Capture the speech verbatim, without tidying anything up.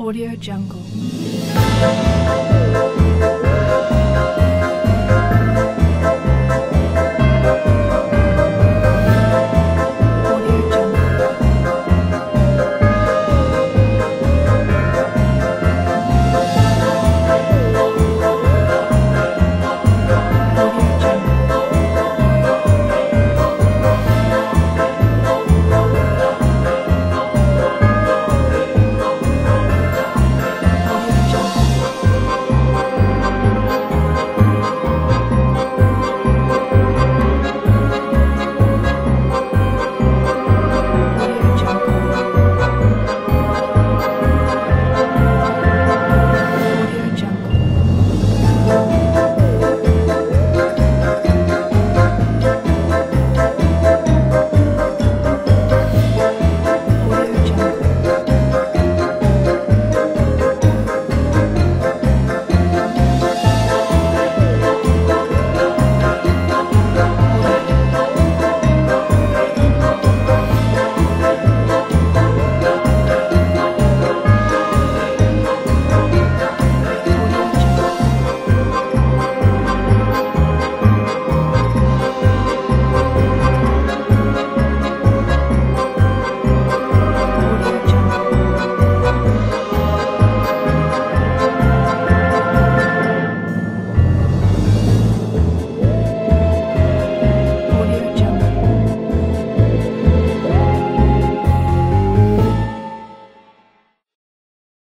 Audiojungle.